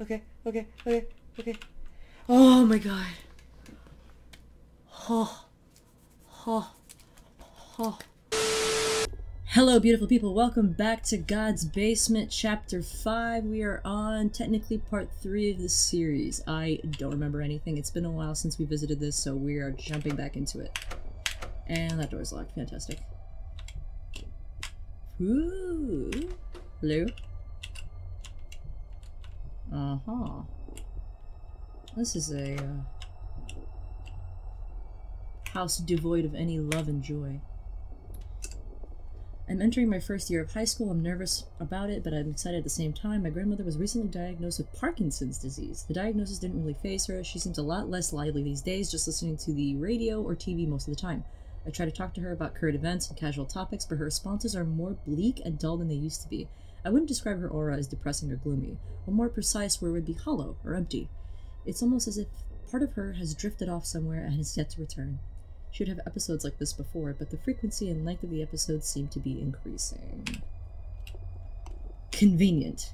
Okay. Oh my god. Hello, beautiful people. Welcome back to God's Basement, Chapter 5. We are on technically Part 3 of the series. I don't remember anything. It's been a while since we visited this, so we are jumping back into it. And that door's locked. Fantastic. Ooh. Hello? Uh-huh. This is a house devoid of any love and joy. I'm entering my first year of high school. I'm nervous about it, but I'm excited at the same time. My grandmother was recently diagnosed with Parkinson's disease. The diagnosis didn't really faze her. She seems a lot less lively these days, just listening to the radio or TV most of the time. I try to talk to her about current events and casual topics, but her responses are more bleak and dull than they used to be. I wouldn't describe her aura as depressing or gloomy. A more precise word would be hollow or empty. It's almost as if part of her has drifted off somewhere and is yet to return. She would have episodes like this before, but the frequency and length of the episodes seem to be increasing. Convenient.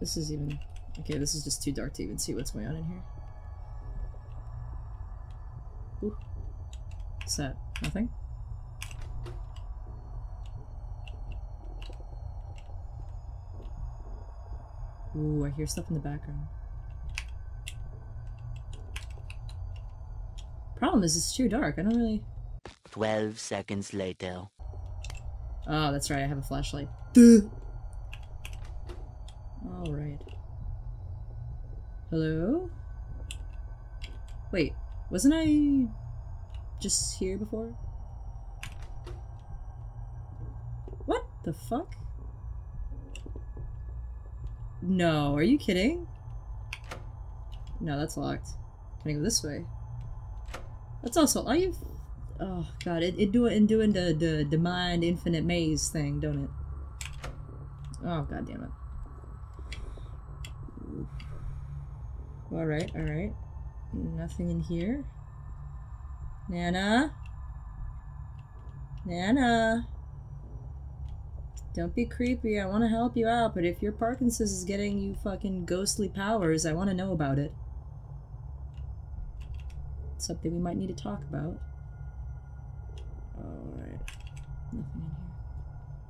This is even... okay, this is just too dark to even see what's going on in here. Ooh. What's that? Nothing? Ooh, I hear stuff in the background. Problem is, it's too dark. I don't really... 12 seconds later. Oh, that's right. I have a flashlight. Alright. Hello? Wait. Wasn't I... just here before? What the fuck? No, are you kidding? No, that's locked. Can I go this way? That's also all you've... oh god, it doing the mind infinite maze thing, don't it? Oh god damn it. Alright, alright. Nothing in here. Nana? Nana? Don't be creepy, I want to help you out, but if your Parkinson's is getting you fucking ghostly powers, I want to know about it. It's something we might need to talk about. Alright. Nothing in here.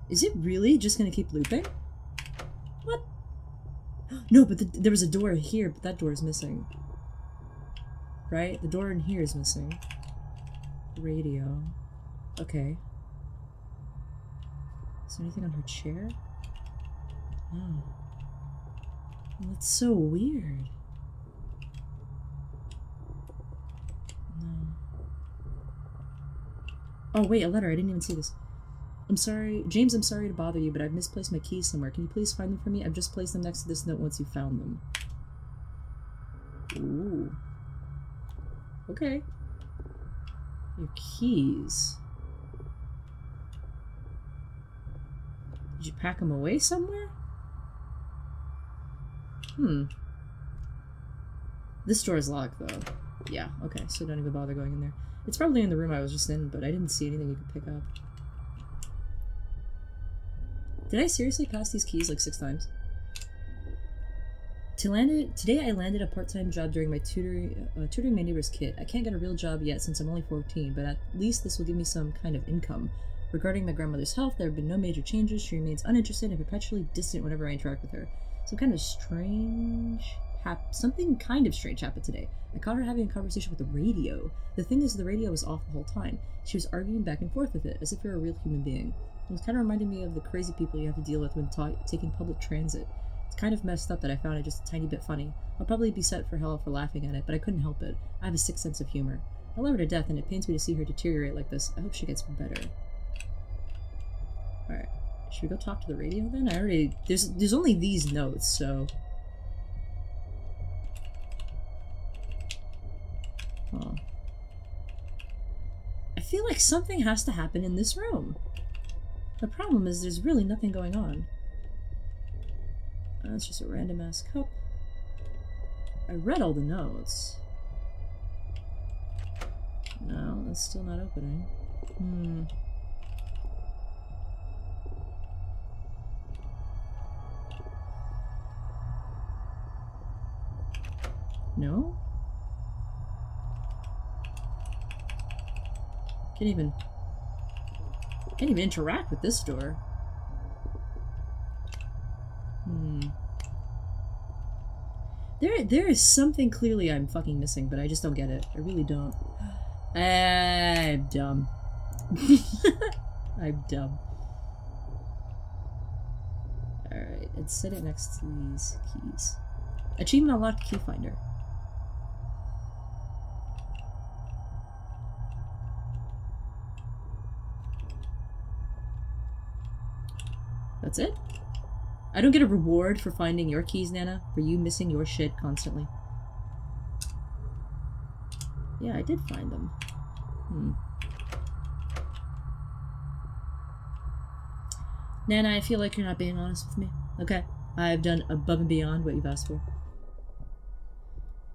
Is it really just gonna keep looping? What? No, but there was a door here, but that door is missing. Right? The door in here is missing. Radio. Okay. Is there anything on her chair? No. Well, that's so weird. No. Oh, wait, a letter. I didn't even see this. I'm sorry. James, I'm sorry to bother you, but I've misplaced my keys somewhere. Can you please find them for me? I've just placed them next to this note once you found them. Ooh. Okay. Your keys. Did you pack them away somewhere? Hmm. This door is locked, though. Yeah, okay, so don't even bother going in there. It's probably in the room I was just in, but I didn't see anything you could pick up. Did I seriously pass these keys like 6 times? Today I landed a part-time job during my tutoring my neighbor's kid. I can't get a real job yet since I'm only 14, but at least this will give me some kind of income. Regarding my grandmother's health, there have been no major changes. She remains uninterested and perpetually distant whenever I interact with her. Something kind of strange happened today. I caught her having a conversation with the radio. The thing is, the radio was off the whole time. She was arguing back and forth with it, as if you're a real human being. It was kind of reminding me of the crazy people you have to deal with when taking public transit. It's kind of messed up that I found it just a tiny bit funny. I'll probably be set for hell for laughing at it, but I couldn't help it. I have a sick sense of humor. I love her to death, and it pains me to see her deteriorate like this. I hope she gets better. Alright, should we go talk to the radio then? I already... There's only these notes, so... huh. I feel like something has to happen in this room. The problem is there's really nothing going on. That's just a random ass cup. I read all the notes. No, that's still not opening. Hmm. No? Can't even interact with this door. There is something clearly I'm fucking missing, but I just don't get it. I really don't. I'm dumb. I'm dumb. Alright, let's set it next to these keys. Achievement unlocked, key finder. That's it? I don't get a reward for finding your keys, Nana, for you missing your shit constantly. Yeah, I did find them. Nana, I feel like you're not being honest with me. Okay, I've done above and beyond what you've asked for.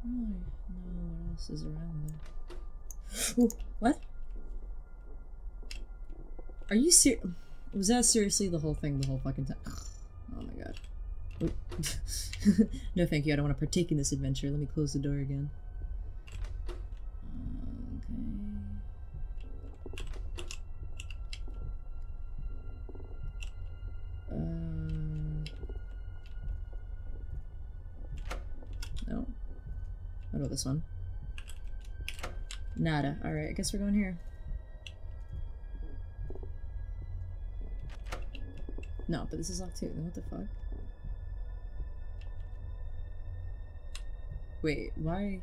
I don't know what else is around there. Ooh, what? Are you serious? Was that seriously the whole thing the whole fucking time? Oh my god. No thank you, I don't want to partake in this adventure. Let me close the door again. Okay. No. What about this one? Nada. Alright, I guess we're going here. No, but this is locked too. What the fuck? Wait, why?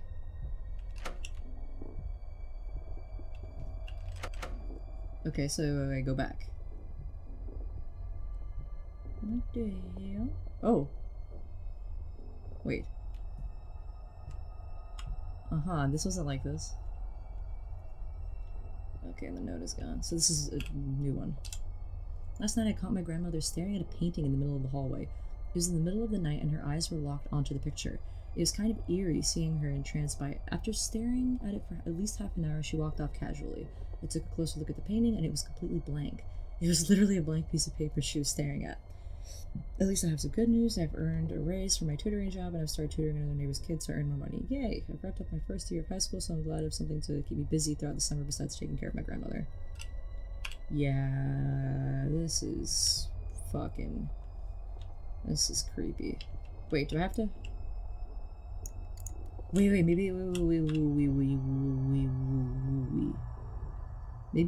Okay, so I go back. What the hell? Oh! Wait. Uh-huh, this wasn't like this. Okay, and the note is gone. So this is a new one. Last night I caught my grandmother staring at a painting in the middle of the hallway. It was in the middle of the night and her eyes were locked onto the picture. It was kind of eerie seeing her entranced by it. After staring at it for at least half an hour, she walked off casually. I took a closer look at the painting and it was completely blank. It was literally a blank piece of paper she was staring at. At least I have some good news. I've earned a raise for my tutoring job and I've started tutoring another neighbor's kids to earn more money. Yay! I've wrapped up my first year of high school, so I'm glad I have something to keep me busy throughout the summer besides taking care of my grandmother. Yeah, this is fucking... This is creepy. Wait, do I have to... Wait, maybe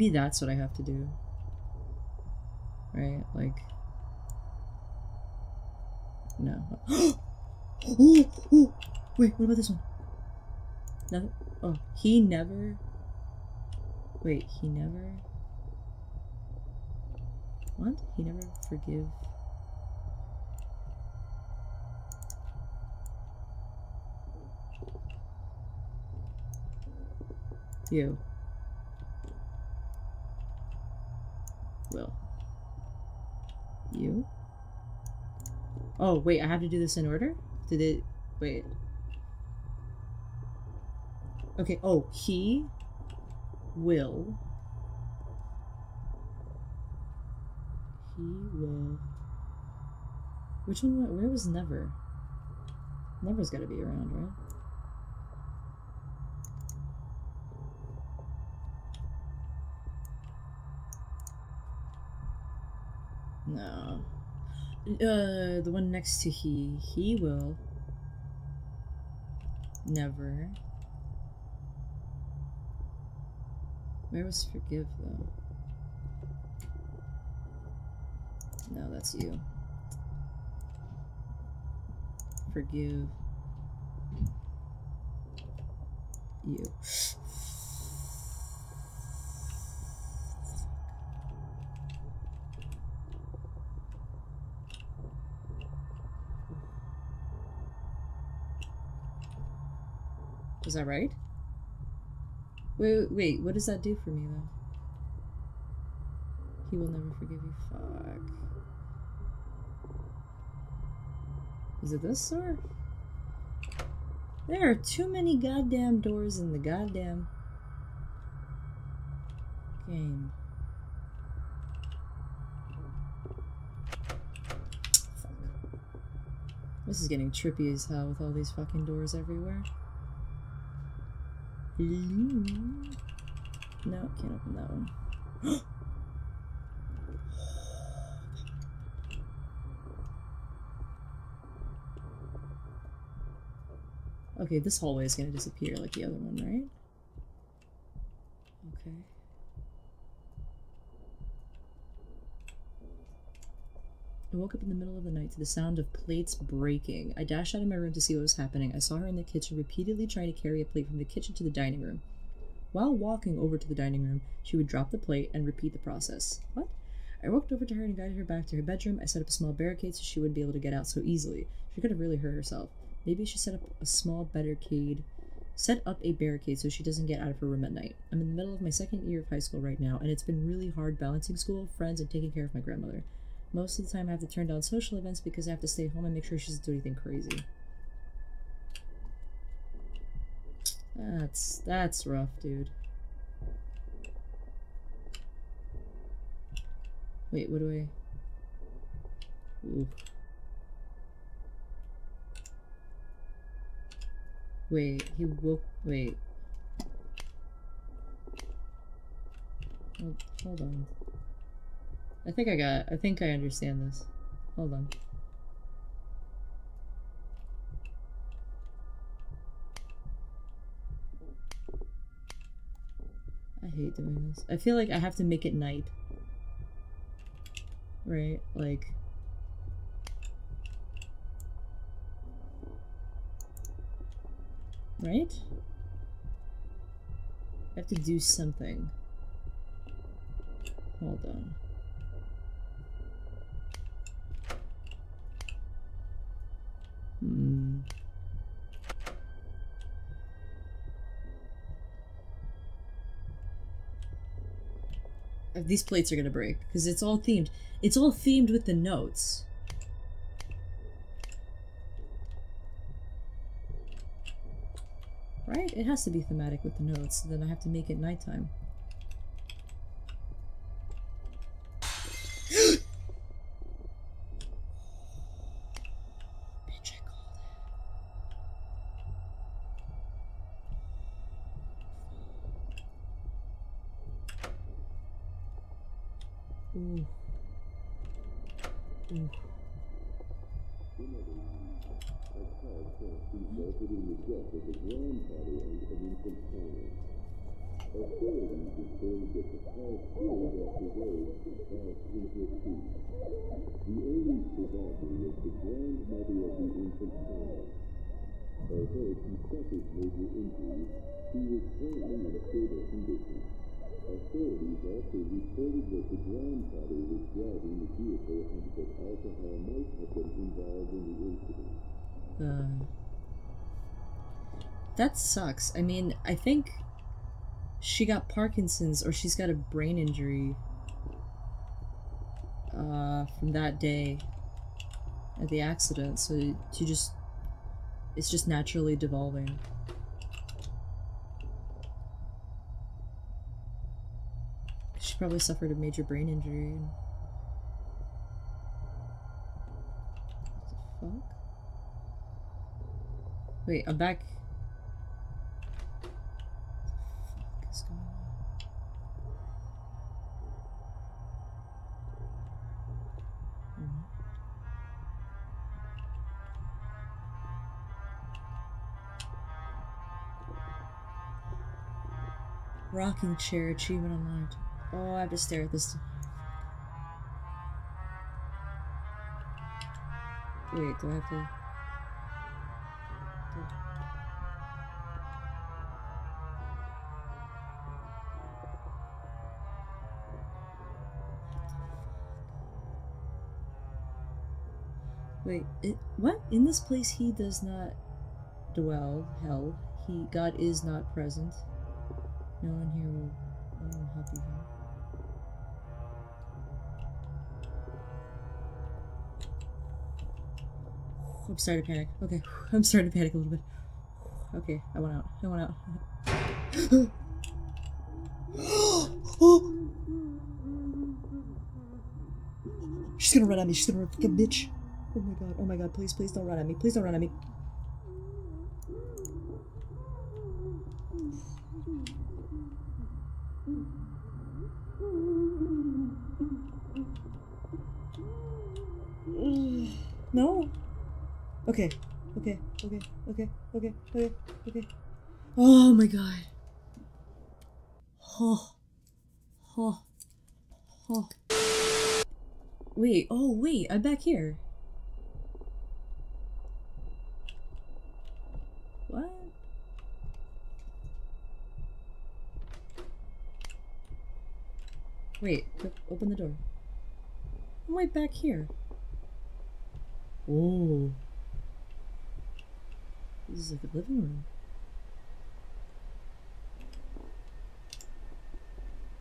that's what I have to do. Right, like... No. Oh! Wait, what about this one? Nothing? Oh, he never... Wait, he never... What? He never forgive. You. Will. You? Oh, wait, I have to do this in order? Did it... Wait. Okay, oh, he... Will... He will. Which one? Where was Never? Never's gotta be around, right? No. The one next to he. He will. Never. Where was Forgive, though? No, that's you. Forgive. You. Is that right? Wait, what does that do for me, though? He will never forgive you. Fuck. Is it this door? There are too many goddamn doors in the goddamn game. Fuck. This is getting trippy as hell with all these fucking doors everywhere. No, can't open that one. Okay, this hallway is gonna disappear like the other one, right? Okay. I woke up in the middle of the night to the sound of plates breaking. I dashed out of my room to see what was happening. I saw her in the kitchen repeatedly trying to carry a plate from the kitchen to the dining room. While walking over to the dining room, she would drop the plate and repeat the process. What? I walked over to her and guided her back to her bedroom. I set up a small barricade so she wouldn't be able to get out so easily. She could have really hurt herself. Maybe she set up a small barricade. Set up a barricade so she doesn't get out of her room at night. I'm in the middle of my second year of high school right now, and it's been really hard balancing school, friends, and taking care of my grandmother. Most of the time I have to turn down social events because I have to stay home and make sure she doesn't do anything crazy. That's rough, dude. Wait, what do I... Ooh. Wait, he woke... Wait. Hold on. I think I understand this. Hold on. I hate doing this. I feel like I have to make it night. Right? Like... Right? I have to do something. Hold on. These plates are gonna break because it's all themed. It's all themed with the notes. Right? It has to be thematic with the notes, so then I have to make it nighttime. That sucks. I mean, I think she got Parkinson's or she's got a brain injury from that day at the accident, so she just, it's just naturally devolving. She probably suffered a major brain injury. What the fuck? Wait, I'm back. What the fuck is going on? Mm-hmm. Rocking chair achievement unlocked. Oh, I have to stare at this. Wait, do I have to... Wait, what? In this place he does not dwell, hell. He, God is not present. No one here will, no one happy here. I'm starting to panic. Okay, I'm starting to panic a little bit. Okay, I went out. I went out. Oh! She's gonna run at me. She's gonna run like a bitch. Oh my god, please don't run at me, please don't run at me. No. Okay. Oh my god. Oh. Wait, wait, I'm back here. What? Wait, open the door. I'm right back here. Oh. This is like a living room.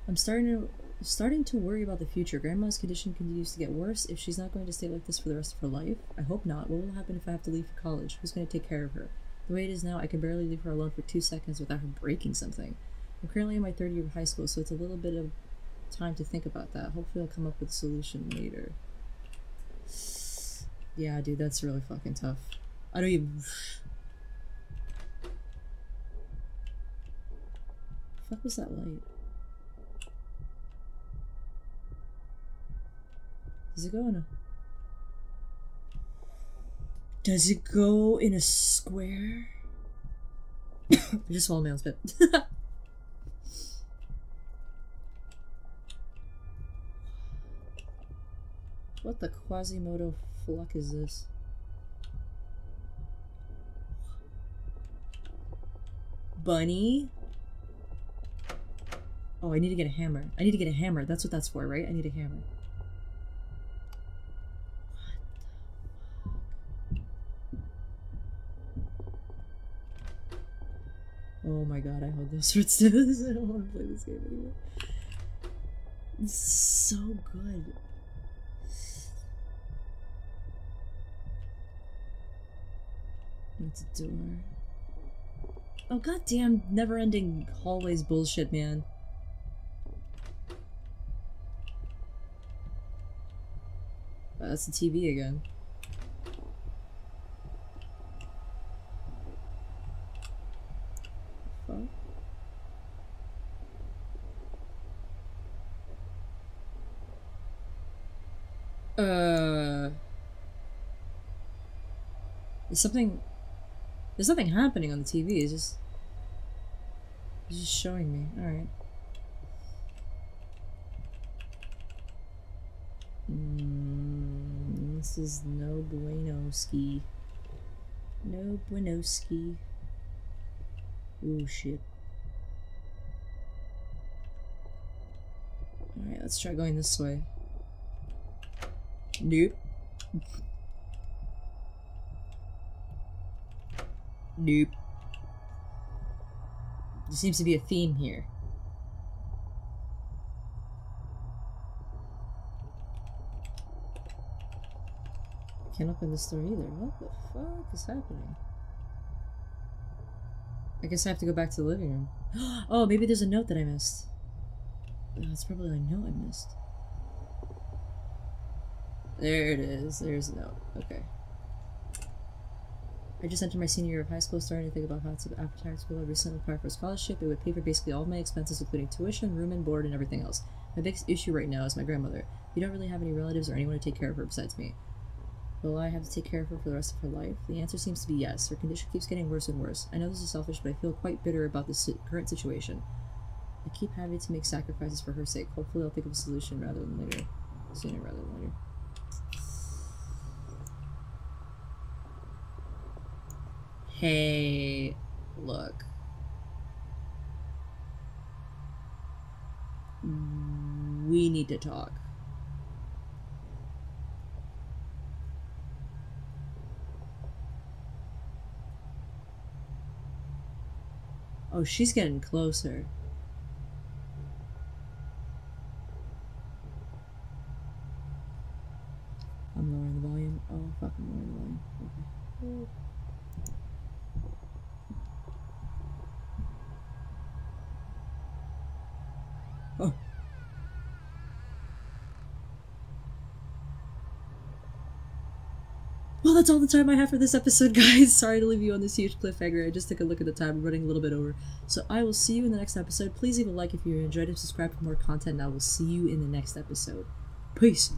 I'm starting to worry about the future. Grandma's condition continues to get worse. If she's not going to stay like this for the rest of her life, I hope not. What will happen if I have to leave for college? Who's going to take care of her? The way it is now, I can barely leave her alone for 2 seconds without her breaking something. I'm currently in my third year of high school, so it's a little bit of time to think about that. Hopefully I'll come up with a solution later. Yeah, dude, that's really fucking tough. I don't even... What the fuck was that light? Does it go in a... Does it go in a square? I just swallowed my own spit. What the Quasimodo fuck is this? Bunny? Oh, I need to get a hammer. I need to get a hammer. That's what that's for, right? I need a hammer. Oh my god, I hold those sorts to this. I don't want to play this game anymore. It's so good. That's a door. Oh goddamn, never-ending hallways bullshit, man. Wow, that's the TV again. There's nothing happening on the TV, it's just showing me. Alright. This is no bueno ski. No bueno ski. Ooh, shit. Alright, let's try going this way. Nope. Nope. There seems to be a theme here. Can't open this door either. What the fuck is happening? I guess I have to go back to the living room. Oh, maybe there's a note that I missed. That's probably a note I missed. There it is. There's a note. Okay. I just entered my senior year of high school, starting to think about how to after high school. I recently applied for a scholarship. It would pay for basically all of my expenses, including tuition, room and board, and everything else. My biggest issue right now is my grandmother. You don't really have any relatives or anyone to take care of her besides me. Will I have to take care of her for the rest of her life? The answer seems to be yes. Her condition keeps getting worse and worse. I know this is selfish, but I feel quite bitter about this current situation. I keep having to make sacrifices for her sake. Hopefully I'll think of a solution rather than later. Sooner rather than later. Hey, look. We need to talk. Oh, she's getting closer. I'm lowering the volume. Oh, fuck, I'm lowering the volume. Okay. Oh. Well, that's all the time I have for this episode, guys. Sorry to leave you on this huge cliffhanger. I just took a look at the time. I'm running a little bit over. So I will see you in the next episode. Please leave a like if you enjoyed it. Subscribe for more content, and I will see you in the next episode. Peace.